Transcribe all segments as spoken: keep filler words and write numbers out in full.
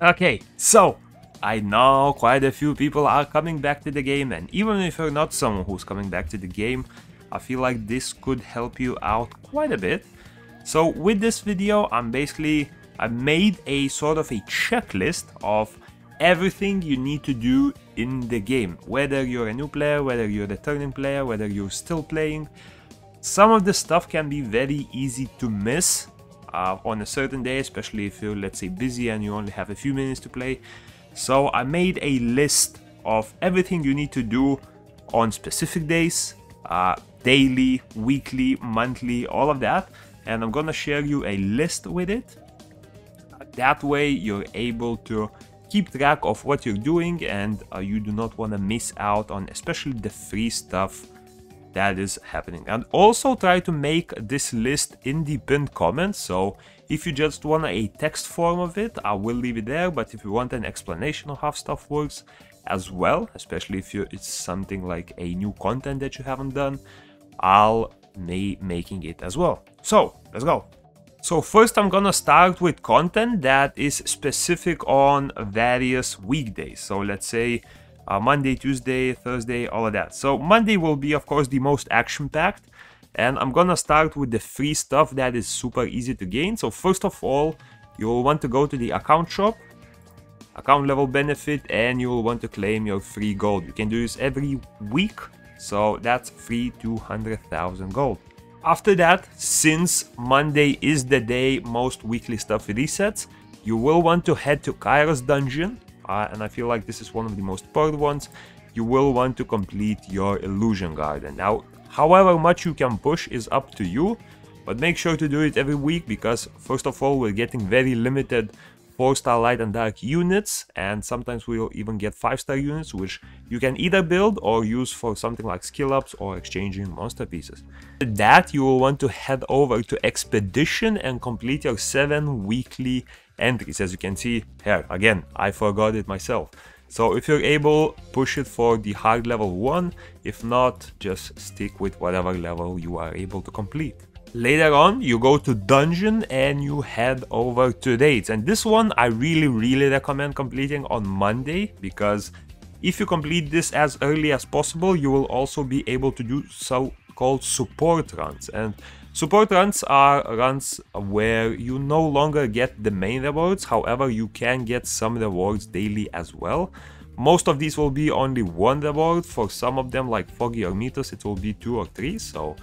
Okay, so I know quite a few people are coming back to the game, and even if you're not someone who's coming back to the game, I feel like this could help you out quite a bit. So with this video, I'm basically, I made a sort of a checklist of everything you need to do in the game, whether you're a new player, whether you're a returning player, whether you're still playing. Some of the stuff can be very easy to miss uh, on a certain day, especially if you're, let's say, busy and you only have a few minutes to play. So I made a list of everything you need to do on specific days, uh, daily, weekly, monthly, all of that, and I'm gonna share you a list with it. That way you're able to keep track of what you're doing, and uh, you do not want to miss out on especially the free stuff that is happening. And also try to make this list in the pinned comments, so if you just want a text form of it, I will leave it there, but if you want an explanation of how stuff works as well, especially if you, it's something like a new content that you haven't done, I'll be making it as well. So let's go. So first I'm gonna start with content that is specific on various weekdays. So let's say uh, Monday, Tuesday, Thursday, all of that. So Monday will be, of course, the most action-packed. And I'm gonna start with the free stuff that is super easy to gain. So first of all, you'll want to go to the account shop, account level benefit, and you'll want to claim your free gold. You can do this every week. So that's free two hundred thousand gold. After that, since Monday is the day most weekly stuff resets, you will want to head to Kairos dungeon, uh, and I feel like this is one of the most important ones. You will want to complete your Illusion Garden. Now, however much you can push is up to you, but make sure to do it every week, because first of all, we're getting very limited four star light and dark units, and sometimes we'll even get five star units, which you can either build or use for something like skill ups or exchanging monster pieces. After that, you will want to head over to Expedition and complete your seven weekly entries. As you can see here, again, I forgot it myself. So if you're able, push it for the hard level one. If not, just stick with whatever level you are able to complete. Later on, you go to dungeon and you head over to raids, and this one I really really recommend completing on Monday, because if you complete this as early as possible, you will also be able to do so-called support runs. And support runs are runs where you no longer get the main rewards, however you can get some rewards daily as well. Most of these will be only one reward. For some of them, like Foggy or Mythos, it will be two or three. So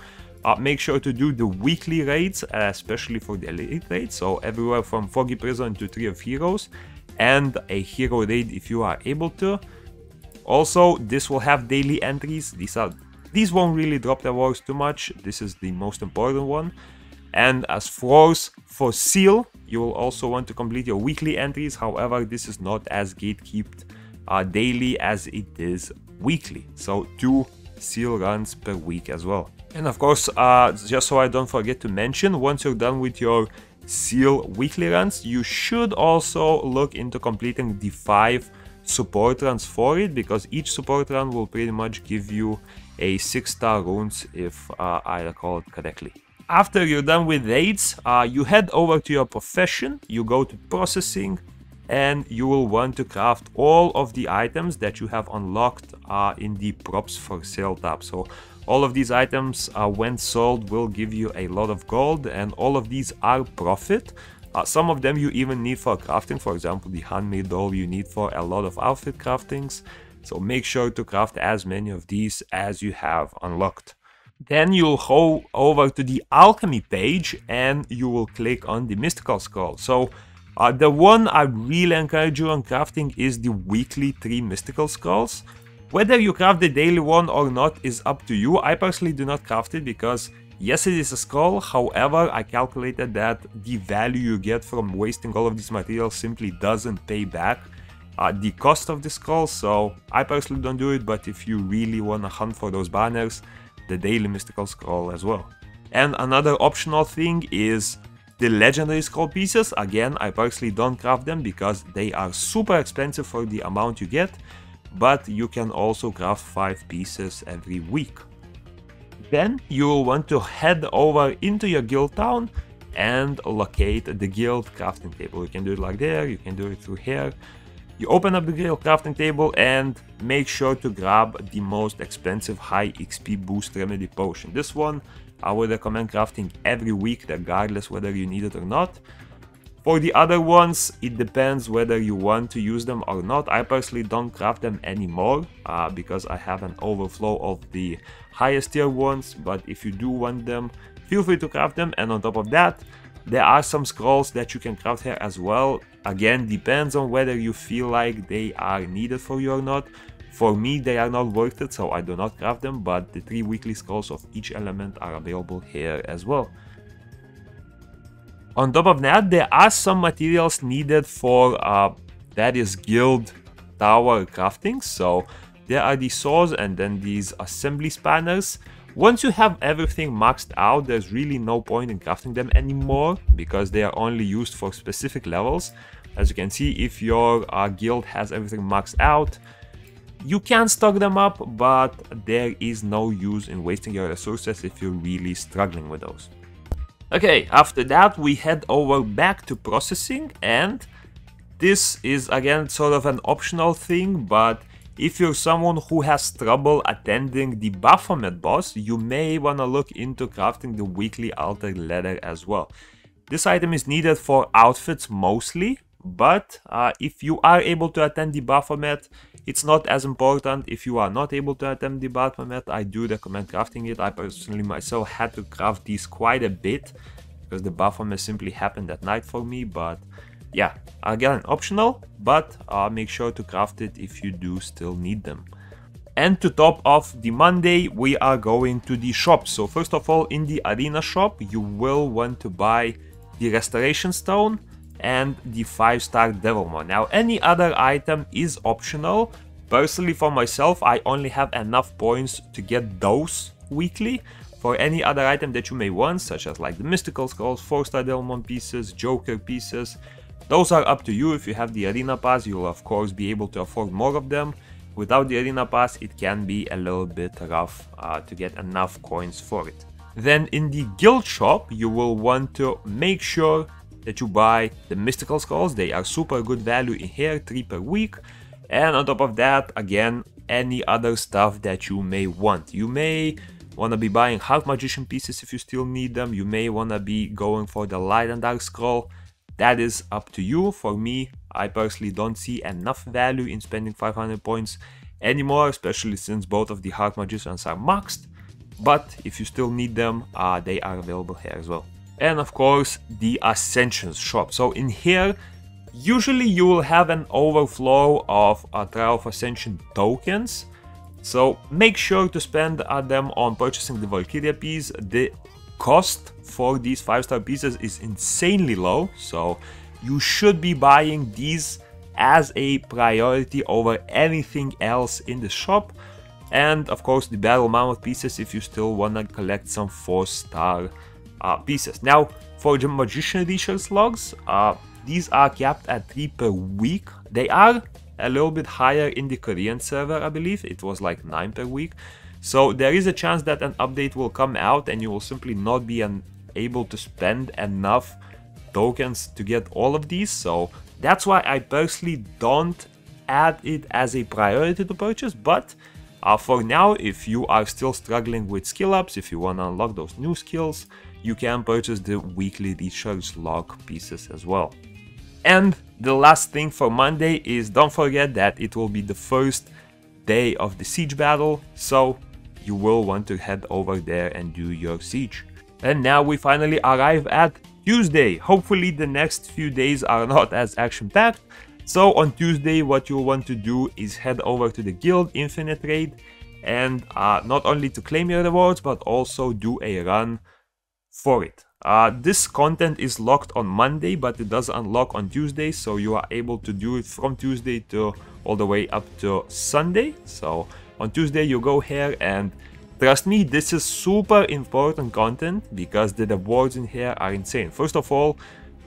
Uh, make sure to do the weekly raids, especially for the elite raids, so everywhere from Foggy Prison to Tree of Heroes, and a Hero Raid if you are able to. Also, this will have daily entries. These are these won't really drop the rewards too much. This is the most important one. And as for for Seal, you will also want to complete your weekly entries. However, this is not as gatekept uh, daily as it is weekly. So two Seal runs per week as well. And of course, uh, just so I don't forget to mention, once you're done with your Seal weekly runs, you should also look into completing the five support runs for it, because each support run will pretty much give you a six star runes, if uh, I recall it correctly. After you're done with raids, uh, you head over to your profession, you go to processing, and you will want to craft all of the items that you have unlocked uh, in the props for sale tab. So all of these items, uh, when sold, will give you a lot of gold, and all of these are profit. Uh, some of them you even need for crafting, for example the handmade doll you need for a lot of outfit craftings, so make sure to craft as many of these as you have unlocked. Then you'll go over to the alchemy page and you will click on the mystical scroll. So Uh, the one I really encourage you on crafting is the weekly three mystical scrolls. Whether you craft the daily one or not is up to you. I personally do not craft it because, yes, it is a scroll, however I calculated that the value you get from wasting all of these materials simply doesn't pay back uh, the cost of the scroll, so I personally don't do it. But if you really want to hunt for those banners, the daily mystical scroll as well. And another optional thing is the legendary scroll pieces. Again, I personally don't craft them because they are super expensive for the amount you get, but you can also craft five pieces every week. Then you will want to head over into your guild town and locate the Guild Crafting Table. You can do it like there, you can do it through here. You open up the Guild Crafting Table and make sure to grab the most expensive high X P Boost Remedy Potion. This one I would recommend crafting every week regardless whether you need it or not. For the other ones, it depends whether you want to use them or not. I personally don't craft them anymore uh, because I have an overflow of the highest tier ones, but if you do want them, feel free to craft them. And on top of that, there are some scrolls that you can craft here as well. Again, depends on whether you feel like they are needed for you or not. For me, they are not worth it, so I do not craft them, but the three weekly scrolls of each element are available here as well. On top of that, there are some materials needed for uh, that is guild tower crafting. So there are these saws and then these assembly spanners. Once you have everything maxed out, there's really no point in crafting them anymore because they are only used for specific levels. As you can see, if your uh, guild has everything maxed out, you can stock them up, but there is no use in wasting your resources if you're really struggling with those. Okay, after that we head over back to processing, and this is again sort of an optional thing, but if you're someone who has trouble attending the Baphomet boss, you may want to look into crafting the weekly altar leather as well. This item is needed for outfits mostly, but uh, if you are able to attend the Baphomet, it's not as important. If you are not able to attend the Baphomet, I do recommend crafting it. I personally myself had to craft these quite a bit because the Baphomet simply happened at night for me. But yeah, again, optional, but uh, make sure to craft it if you do still need them. And to top off the Monday, we are going to the shop. So first of all, in the arena shop, you will want to buy the Restoration Stone and the five star Devilmoor. Now, any other item is optional. Personally, for myself, I only have enough points to get those weekly. For any other item that you may want, such as like the Mystical Scrolls, four star Devilmoor pieces, Joker pieces, those are up to you. If you have the Arena Pass, you'll of course be able to afford more of them. Without the Arena Pass, it can be a little bit rough uh, to get enough coins for it. Then in the Guild Shop, you will want to make sure that you buy the Mystical Scrolls. They are super good value in here, three per week. And on top of that, again, any other stuff that you may want. You may want to be buying Half Magician pieces if you still need them. You may want to be going for the Light and Dark Scroll. That is up to you. For me, I personally don't see enough value in spending five hundred points anymore, especially since both of the Half Magicians are maxed. But if you still need them, uh, they are available here as well. And of course, the Ascensions shop. So in here, usually you will have an overflow of uh, Trial of Ascension tokens. So make sure to spend uh, them on purchasing the Valkyria piece. The cost for these five star pieces is insanely low. So you should be buying these as a priority over anything else in the shop. And of course, the Battle Mammoth pieces if you still want to collect some four star Uh, pieces. Now, for the Magician Reacher's logs, uh, these are capped at three per week. They are a little bit higher in the Korean server, I believe. It was like nine per week. So there is a chance that an update will come out and you will simply not be an, able to spend enough tokens to get all of these. So that's why I personally don't add it as a priority to purchase. But uh, for now, if you are still struggling with skill ups, if you want to unlock those new skills, you can purchase the weekly recharge log pieces as well. And the last thing for Monday is, don't forget that it will be the first day of the siege battle, so you will want to head over there and do your siege. And now we finally arrive at Tuesday. Hopefully the next few days are not as action-packed. So on Tuesday, what you'll want to do is head over to the Guild Infinite Raid and uh, not only to claim your rewards, but also do a run for it. Uh, this content is locked on Monday, but it does unlock on Tuesday, so you are able to do it from Tuesday to all the way up to Sunday. So on Tuesday you go here, and trust me, this is super important content because the rewards in here are insane. First of all,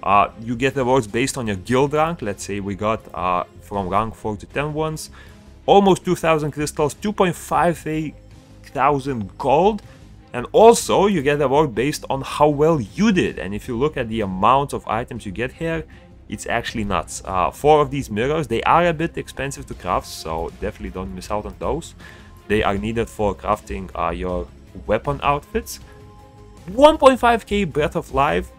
uh, you get rewards based on your guild rank. Let's say we got uh, from rank four to ten ones, almost two thousand crystals, two point five thousand gold, And also you get award based on how well you did, and if you look at the amount of items you get here, it's actually nuts. Uh, four of these mirrors, they are a bit expensive to craft, so definitely don't miss out on those. They are needed for crafting uh, your weapon outfits. one point five K Breath of Life,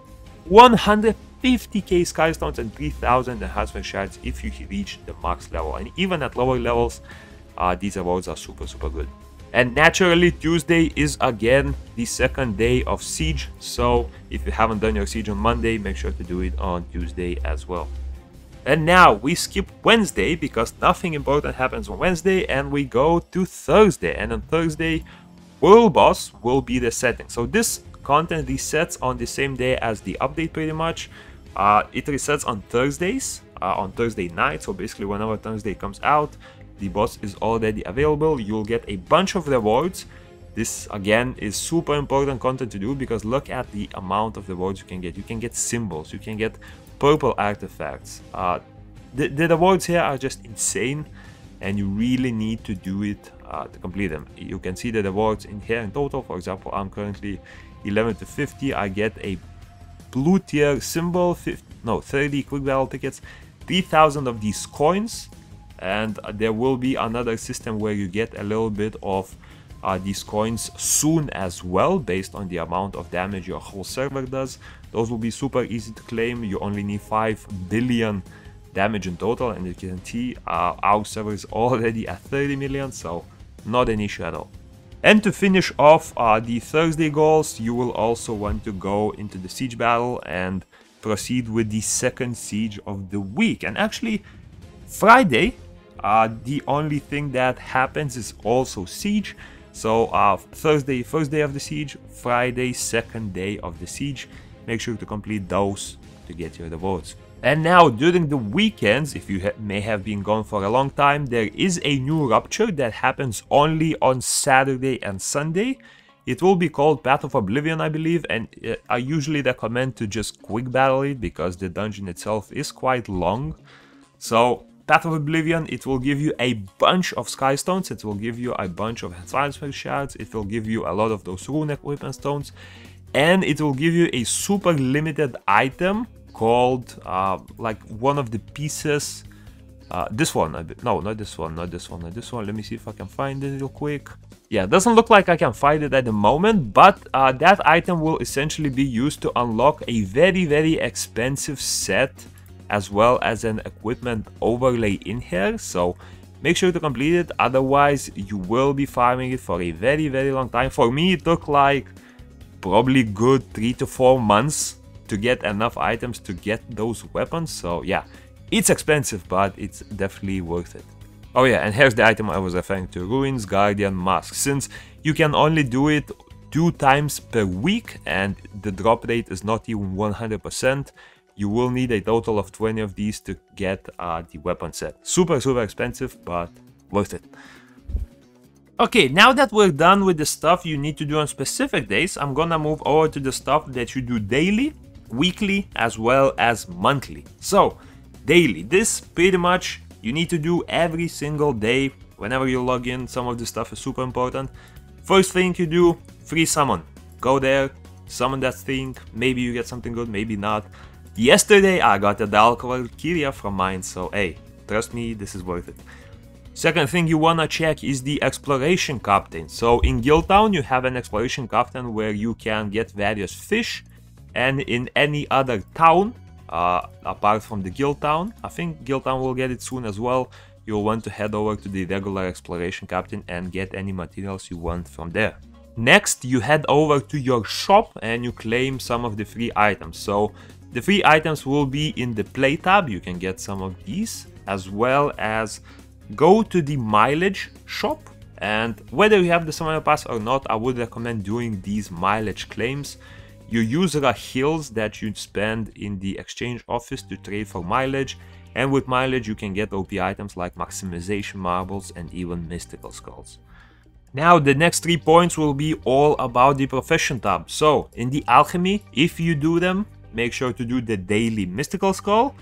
one hundred fifty K Sky Stones, and three thousand Enhancement Shards if you reach the max level. And even at lower levels, uh, these awards are super, super good. And naturally, Tuesday is again the second day of Siege, so if you haven't done your Siege on Monday, make sure to do it on Tuesday as well. And now we skip Wednesday because nothing important happens on Wednesday, and we go to Thursday. And on Thursday, World Boss will be the setting. So this content resets on the same day as the update pretty much. Uh, it resets on Thursdays, uh, on Thursday night, so basically whenever Thursday comes out, the boss is already available. You'll get a bunch of rewards. This again is super important content to do because look at the amount of rewards you can get. You can get symbols, you can get purple artifacts. Uh, the, the rewards here are just insane, and you really need to do it uh, to complete them. You can see the rewards in here in total. For example, I'm currently eleven to fifty. I get a blue tier symbol, fifty, no, thirty quick battle tickets, three thousand of these coins. And there will be another system where you get a little bit of uh, these coins soon as well, based on the amount of damage your whole server does. Those will be super easy to claim. You only need five billion damage in total, and you can see uh, our server is already at thirty million, so not an issue at all. And to finish off uh, the Thursday goals, you will also want to go into the siege battle and proceed with the second siege of the week. And actually, Friday, Uh, the only thing that happens is also siege. So uh, Thursday, first day of the siege, Friday, second day of the siege. Make sure to complete those to get your rewards. And now during the weekends, if you ha may have been gone for a long time, there is a new rupture that happens only on Saturday and Sunday. It will be called Path of Oblivion, I believe, and uh, I usually recommend to just quick battle it because the dungeon itself is quite long. So Path of Oblivion, it will give you a bunch of Sky Stones, it will give you a bunch of Transfer Shards, it will give you a lot of those Runeck Weapon Stones, and it will give you a super limited item called, uh, like, one of the pieces, uh, this one, no, not this one, not this one, not this one, let me see if I can find it real quick. Yeah, it doesn't look like I can find it at the moment, but uh, that item will essentially be used to unlock a very, very expensive set, as well as an equipment overlay in here, so make sure to complete it, otherwise you will be farming it for a very very long time. For me it took like probably good three to four months to get enough items to get those weapons, so yeah, it's expensive but it's definitely worth it. Oh yeah, and here's the item I was referring to, Ruins Guardian Mask. Since you can only do it two times per week and the drop rate is not even one hundred percent, you will need a total of twenty of these to get uh, the weapon set. Super, super expensive, but worth it. Okay, now that we're done with the stuff you need to do on specific days, I'm gonna move over to the stuff that you do daily, weekly, as well as monthly. So, daily. This pretty much you need to do every single day. Whenever you log in, some of this stuff is super important. First thing you do, free summon. Go there, summon that thing. Maybe you get something good, maybe not. Yesterday I got a Dalkoval Kyria from mine, so hey, trust me, this is worth it. Second thing you wanna check is the Exploration Captain. So in Guildtown you have an Exploration Captain where you can get various fish, and in any other town, uh, apart from the Guildtown, I think Guildtown will get it soon as well, you'll want to head over to the regular Exploration Captain and get any materials you want from there. Next, you head over to your shop and you claim some of the free items. So the free items will be in the play tab, you can get some of these, as well as go to the mileage shop, and whether you have the Summoner's Pass or not, I would recommend doing these mileage claims. You use rahils that you spend in the exchange office to trade for mileage, and with mileage you can get O P items like maximization marbles and even mystical skulls. Now the next three points will be all about the profession tab. So in the alchemy, if you do them, make sure to do the daily mystical skull.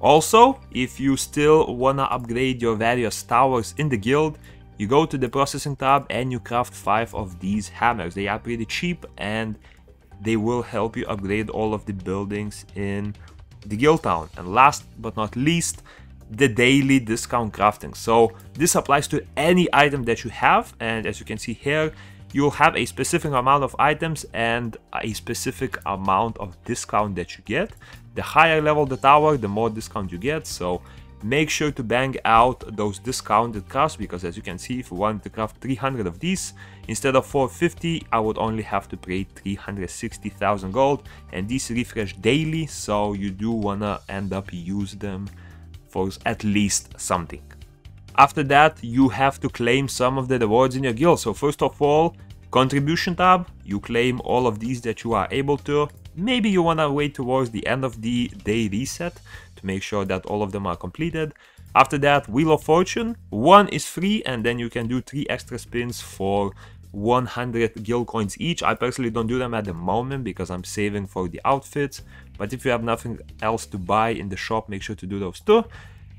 Also, if you still wanna upgrade your various towers in the guild, You go to the processing tab and you craft five of these hammers. They are pretty cheap and they will help you upgrade all of the buildings in the guild town. And last but not least, the daily discount crafting. So this applies to any item that you have, and as you can see here, you'll have a specific amount of items and a specific amount of discount that you get. The higher level the tower, the more discount you get, so make sure to bang out those discounted crafts, because as you can see, if you want to craft three hundred of these instead of four fifty, I would only have to pay three hundred sixty thousand gold, and these refresh daily, so you do wanna end up use them for at least something. After that, you have to claim some of the rewards in your guild. So first of all, contribution tab, you claim all of these that you are able to. Maybe you wanna wait towards the end of the day reset to make sure that all of them are completed. After that, Wheel of Fortune, one is free, and then you can do three extra spins for one hundred guild coins each. I personally don't do them at the moment because I'm saving for the outfits, but if you have nothing else to buy in the shop, make sure to do those too.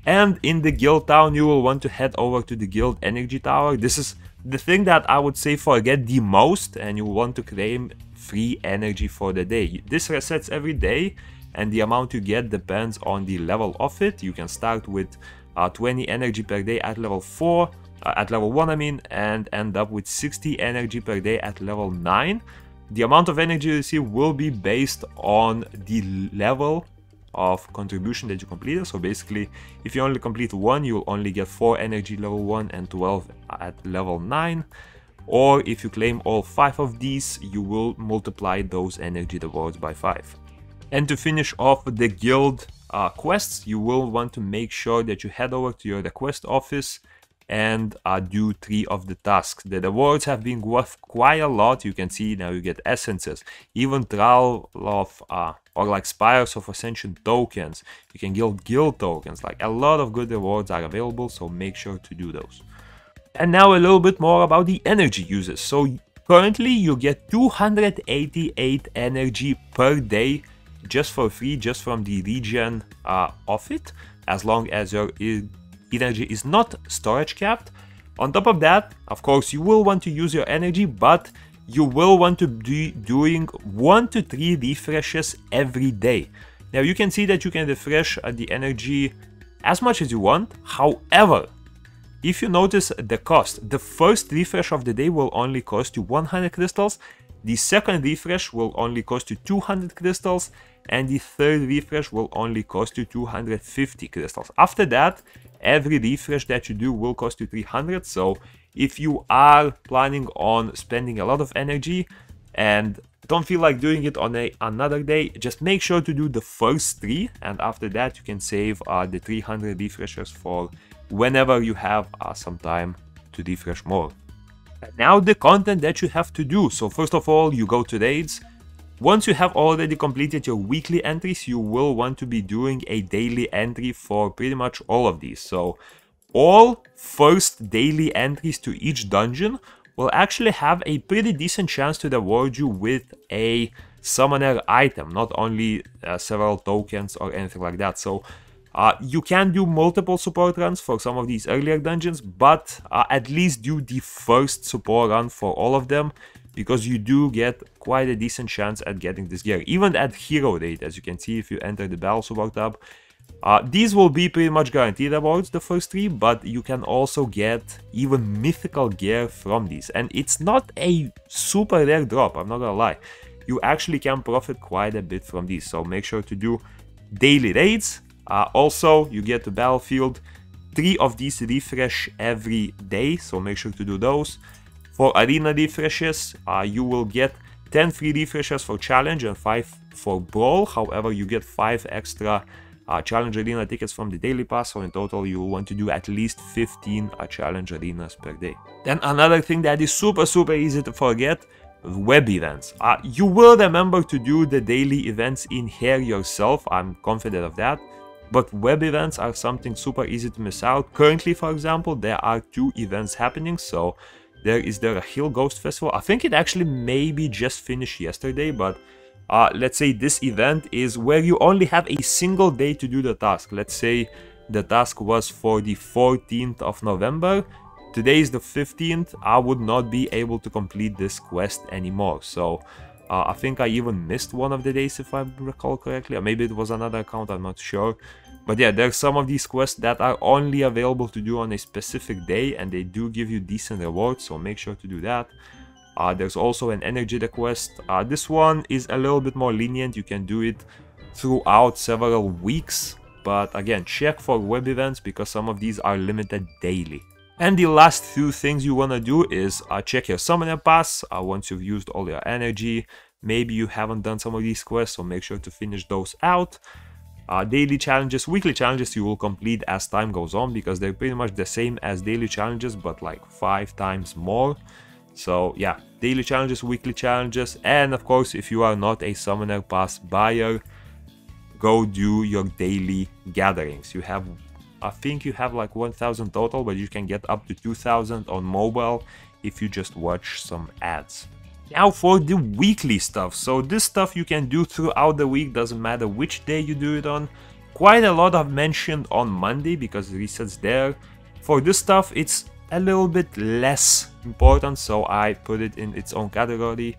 And in the guild town, you will want to head over to the guild energy tower. This is the thing that I would say forget the most, and you want to claim free energy for the day. This resets every day, and the amount you get depends on the level of it. You can start with uh, twenty energy per day at level four, uh, at level one I mean, and end up with sixty energy per day at level nine. The amount of energy you receive will be based on the level of contribution that you completed. So basically, if you only complete one, you'll only get four energy level one and twelve at level nine, or if you claim all five of these, you will multiply those energy rewards by five. And to finish off the guild uh, quests, you will want to make sure that you head over to your request office and uh, do three of the tasks. The rewards have been worth quite a lot. You can see now you get essences, even trial of uh, or like Spires of Ascension tokens. You can guild guild tokens. Like a lot of good rewards are available, so make sure to do those. And now a little bit more about the energy uses. So currently you get two hundred eighty-eight energy per day just for free, just from the regen uh, of it, as long as your energy is not storage capped. On top of that, of course, you will want to use your energy, but you will want to be doing one to three refreshes every day. Now you can see that you can refresh the energy as much as you want. However, if you notice the cost, the first refresh of the day will only cost you one hundred crystals, the second refresh will only cost you two hundred crystals, and the third refresh will only cost you two hundred fifty crystals. After that, every refresh that you do will cost you three hundred, so if you are planning on spending a lot of energy and don't feel like doing it on a, another day, just make sure to do the first three, and after that you can save uh, the three hundred refreshers for whenever you have uh, some time to refresh more. Now the content that you have to do. So first of all, you go to raids. Once you have already completed your weekly entries, you will want to be doing a daily entry for pretty much all of these. So all first daily entries to each dungeon will actually have a pretty decent chance to reward you with a summoner item, not only uh, several tokens or anything like that. So uh, you can do multiple support runs for some of these earlier dungeons, but uh, at least do the first support run for all of them, because you do get quite a decent chance at getting this gear. Even at Hero Raid, as you can see, if you enter the Battle Support tab, uh, these will be pretty much guaranteed rewards, the first three, but you can also get even mythical gear from these. And it's not a super rare drop, I'm not gonna lie. You actually can profit quite a bit from these, so make sure to do daily raids. Uh, also, you get to Battlefield, three of these refresh every day, so make sure to do those. For arena refreshes, uh, you will get ten free refreshes for challenge and five for brawl. However, you get five extra uh, challenge arena tickets from the daily pass, so in total you will want to do at least fifteen uh, challenge arenas per day. Then another thing that is super super easy to forget, web events. Uh, you will remember to do the daily events in here yourself, I'm confident of that. But web events are something super easy to miss out. Currently, for example, there are two events happening, so there is the Hill Ghost Festival. I think it actually maybe just finished yesterday, but uh, let's say this event is where you only have a single day to do the task. Let's say the task was for the fourteenth of November. today is the fifteenth, I would not be able to complete this quest anymore. So uh, I think I even missed one of the days, if I recall correctly, or maybe it was another account, I'm not sure. But yeah, there are some of these quests that are only available to do on a specific day, and they do give you decent rewards, so make sure to do that. Uh, there's also an energy request. Uh, this one is a little bit more lenient, you can do it throughout several weeks. But again, check for web events because some of these are limited daily. And the last few things you want to do is uh, check your Summoner Pass uh, once you've used all your energy. Maybe you haven't done some of these quests, so make sure to finish those out. Uh, daily challenges, weekly challenges you will complete as time goes on because they're pretty much the same as daily challenges but like five times more. So yeah, daily challenges, weekly challenges, and of course if you are not a Summoner Pass buyer, go do your daily gatherings. You have, I think you have like one thousand total, but you can get up to two thousand on mobile if you just watch some ads. Now for the weekly stuff. So this stuff you can do throughout the week, doesn't matter which day you do it on. Quite a lot I've mentioned on Monday because it resets there. For this stuff it's a little bit less important, so I put it in its own category.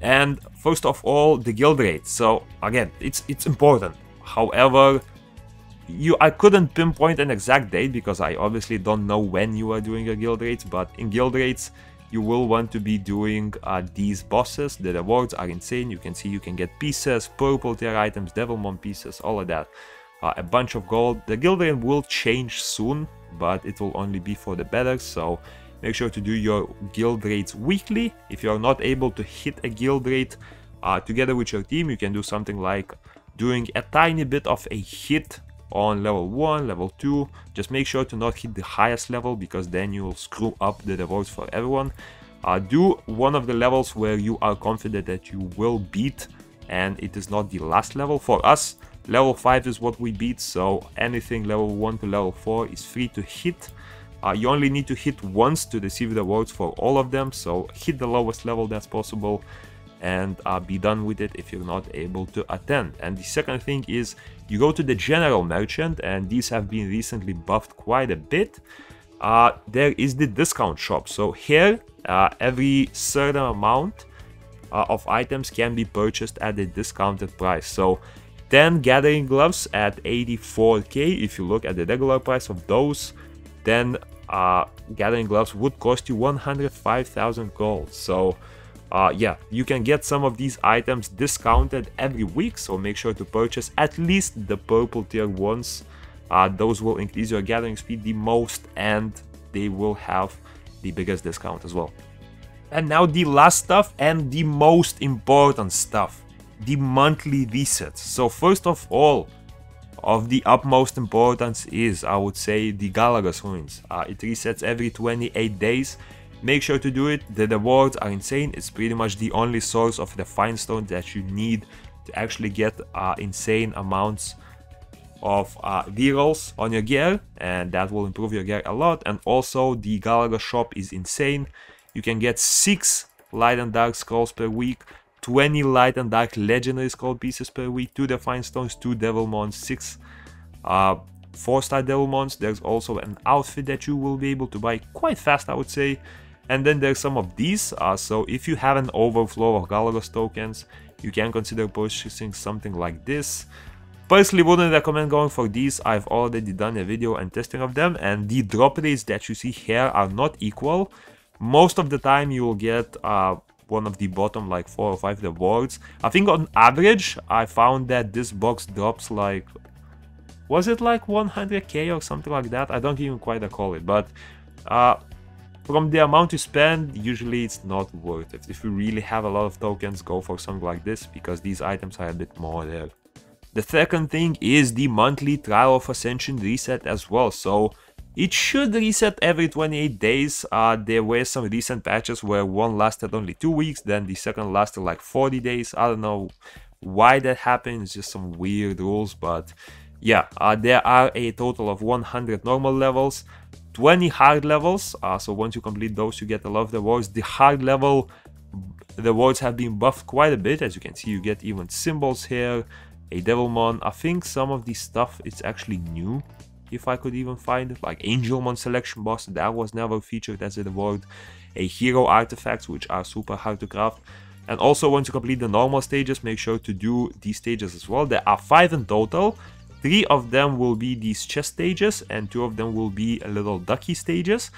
And first of all, the guild raid. So again, it's it's important. However, you I couldn't pinpoint an exact date because I obviously don't know when you are doing your guild raids, but in guild raids you will want to be doing uh, these bosses. The rewards are insane. You can see you can get pieces, purple tier items, devilmon pieces, all of that. Uh, a bunch of gold. The guild raid will change soon, but it will only be for the better, so make sure to do your guild raids weekly. If you are not able to hit a guild raid uh, together with your team, you can do something like doing a tiny bit of a hit on level one, level two. Just make sure to not hit the highest level because then you will screw up the rewards for everyone. Uh, do one of the levels where you are confident that you will beat and it is not the last level. For us, level five is what we beat, so anything level one to level four is free to hit. Uh, you only need to hit once to receive the rewards for all of them, so hit the lowest level that's possible and uh, be done with it if you're not able to attend. And the second thing is you go to the general merchant, and these have been recently buffed quite a bit. Uh, there is the discount shop, so here uh, every certain amount uh, of items can be purchased at a discounted price. So ten gathering gloves at eighty-four K, if you look at the regular price of those, then uh, gathering gloves would cost you one hundred five thousand gold. So uh, yeah, you can get some of these items discounted every week, so make sure to purchase at least the purple tier ones. Uh, those will increase your gathering speed the most and they will have the biggest discount as well. And now the last stuff and the most important stuff, the monthly resets. So first of all, of the utmost importance is, I would say, the Galagos ruins. Uh, it resets every twenty-eight days. Make sure to do it. The rewards are insane. It's pretty much the only source of the fine stone that you need to actually get uh, insane amounts of uh, rerolls on your gear, and that will improve your gear a lot. And also the Galaga shop is insane. You can get six light and dark scrolls per week, twenty light and dark legendary scroll pieces per week, two divine stones, two devilmons, six uh, four star devilmons. There's also an outfit that you will be able to buy quite fast, I would say. And then there's some of these, uh, so if you have an overflow of Galagos tokens, you can consider purchasing something like this. Personally, wouldn't recommend going for these. I've already done a video and testing of them, and the drop rates that you see here are not equal. Most of the time you will get uh, one of the bottom like four or five rewards. I think on average I found that this box drops like, was it like one hundred K or something like that? I don't even quite recall it, but uh, from the amount you spend, usually it's not worth it. If you really have a lot of tokens, go for something like this because these items are a bit more rare. The second thing is the monthly Trial of Ascension reset as well. So it should reset every twenty-eight days. Uh, there were some recent patches where one lasted only two weeks, then the second lasted like forty days. I don't know why that happened, it's just some weird rules, but yeah, uh, there are a total of one hundred normal levels, twenty hard levels, uh, so once you complete those you get a lot of rewards. The hard level rewards have been buffed quite a bit, as you can see you get even symbols here, a devilmon. I think some of this stuff is actually new. if I could even find it, like Angelmon selection boss that was never featured as an award, a hero artifacts which are super hard to craft. And also, once you complete the normal stages, make sure to do these stages as well. There are five in total. Three of them will be these chest stages and two of them will be a little ducky stages.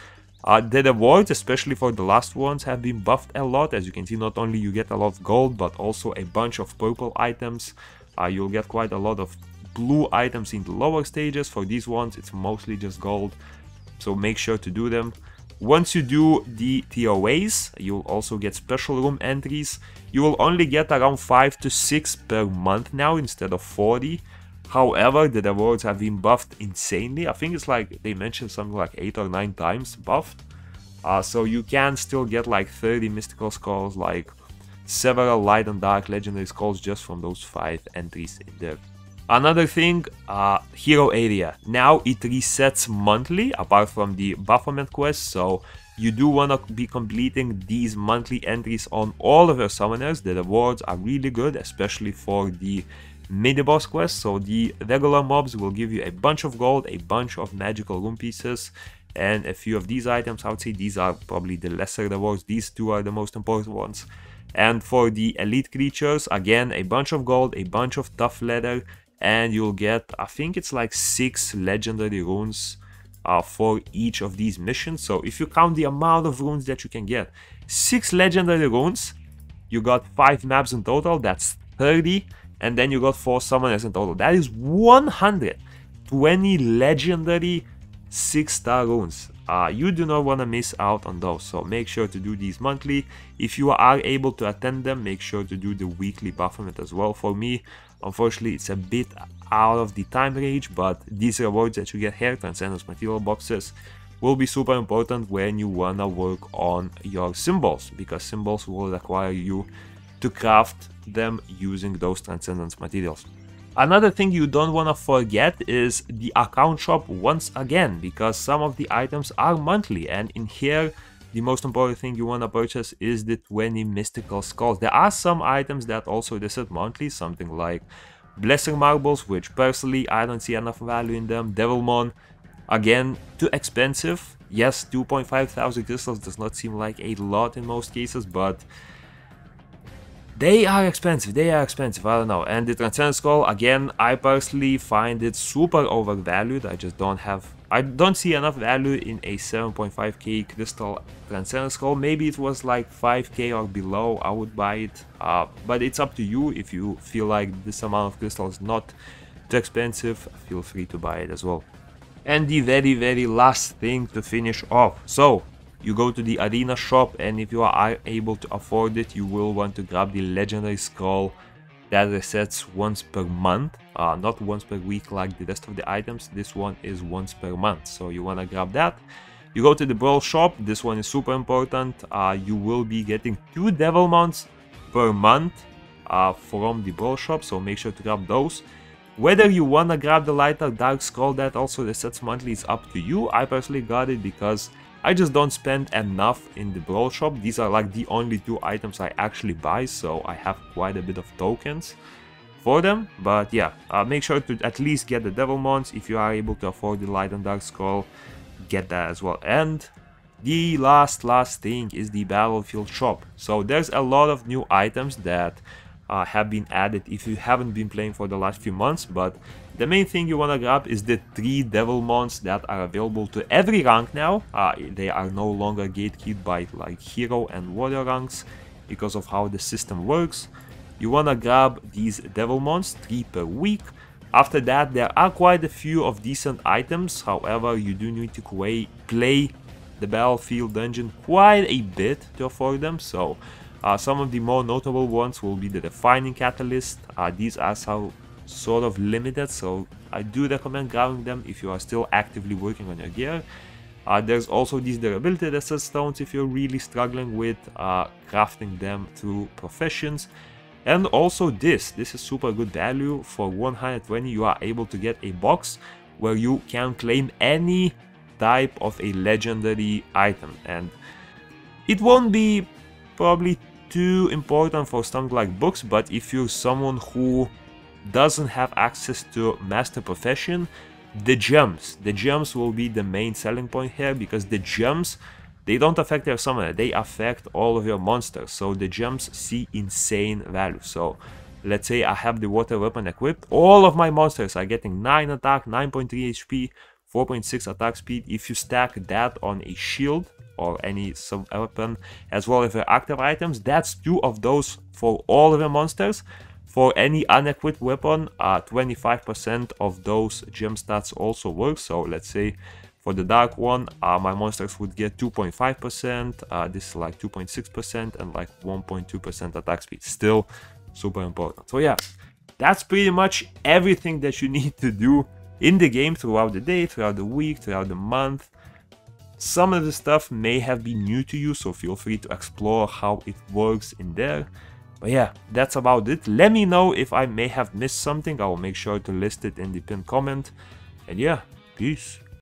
Uh, the rewards, especially for the last ones, have been buffed a lot. As you can see, not only you get a lot of gold, but also a bunch of purple items. Uh, you'll get quite a lot of blue items in the lower stages. For these ones, it's mostly just gold, so make sure to do them. Once you do the T O As, you'll also get special room entries. You will only get around five to six per month now instead of forty. However, the rewards have been buffed insanely. I think it's like they mentioned something like eight or nine times buffed. Uh, so you can still get like thirty mystical scrolls, like several light and dark legendary scrolls just from those five entries in there. Another thing, uh, hero area. Now it resets monthly apart from the Baphomet quest. So you do want to be completing these monthly entries on all of your summoners. The rewards are really good, especially for the Midi boss quest. So the regular mobs will give you a bunch of gold, a bunch of magical room pieces, and a few of these items. I would say these are probably the lesser rewards. These two are the most important ones. And for the elite creatures, again, a bunch of gold, a bunch of tough leather, and you'll get, I think it's like six legendary runes uh, for each of these missions. So if you count the amount of runes that you can get, six legendary runes, you got five maps in total, that's thirty. And then you got four summoners in total. That is one hundred twenty legendary six star runes. Uh, you do not want to miss out on those, so make sure to do these monthly. If you are able to attend them, make sure to do the weekly Baphomet as well. For me, unfortunately, it's a bit out of the time range, but these rewards that you get here, Transcendence Material Boxes, will be super important when you want to work on your symbols, because symbols will require you to craft them using those transcendence materials. Another thing you don't want to forget is the account shop once again, because some of the items are monthly, and in here the most important thing you want to purchase is the twenty mystical skulls. There are some items that also reset monthly, something like blessing marbles, which personally I don't see enough value in them. Devilmon, again, too expensive. Yes, two point five thousand crystals does not seem like a lot in most cases, but they are expensive, they are expensive, I don't know. And the Transcendence Scroll, again, I personally find it super overvalued. I just don't have, I don't see enough value in a seven point five K Crystal Transcendence Scroll. Maybe it was like five K or below, I would buy it. Uh, but it's up to you. If you feel like this amount of crystal is not too expensive, feel free to buy it as well. And the very, very last thing to finish off. So, you go to the arena shop, and if you are able to afford it, you will want to grab the legendary scroll that resets once per month, uh, not once per week like the rest of the items. This one is once per month, so you want to grab that. You go to the brawl shop. This one is super important. Uh, you will be getting two Devilmons per month uh, from the brawl shop, so make sure to grab those. Whether you want to grab the light or dark scroll that also resets monthly is up to you. I personally got it because I just don't spend enough in the brawl shop. These are like the only two items I actually buy, so I have quite a bit of tokens for them. But yeah, uh, make sure to at least get the Devilmons. If you are able to afford the light and dark scroll, get that as well. And the last last thing is the battlefield shop. So there's a lot of new items that uh, have been added if you haven't been playing for the last few months, but the main thing you want to grab is the three Devilmons that are available to every rank now. Uh, they are no longer gatekept by like hero and warrior ranks because of how the system works. You want to grab these Devilmons, three per week. After that, there are quite a few of decent items. However, you do need to play the Battlefield Dungeon quite a bit to afford them. So uh, some of the more notable ones will be the Refining Catalyst. Uh, these are some sort of limited, so I do recommend grabbing them if you are still actively working on your gear. Uh, there's also these durability reset stones if you're really struggling with uh, crafting them through professions. And also this, this is super good value. For one hundred twenty you are able to get a box where you can claim any type of a legendary item, and it won't be probably too important for something like books, but if you're someone who doesn't have access to master profession, the gems. The gems will be the main selling point here, because the gems, they don't affect your summoner, they affect all of your monsters. So the gems see insane value. So let's say I have the water weapon equipped, all of my monsters are getting nine attack, nine point three H P, four point six attack speed. If you stack that on a shield or any sub-weapon, as well as your active items, that's two of those for all of your monsters. For any unequipped weapon, uh, twenty-five percent of those gem stats also work. So let's say for the dark one, uh, my monsters would get two point five percent, uh, this is like two point six percent, and like one point two percent attack speed. Still super important. So yeah, that's pretty much everything that you need to do in the game throughout the day, throughout the week, throughout the month. Some of the stuff may have been new to you, so feel free to explore how it works in there. But yeah, that's about it. Let me know if I may have missed something. I will make sure to list it in the pinned comment. And yeah, peace.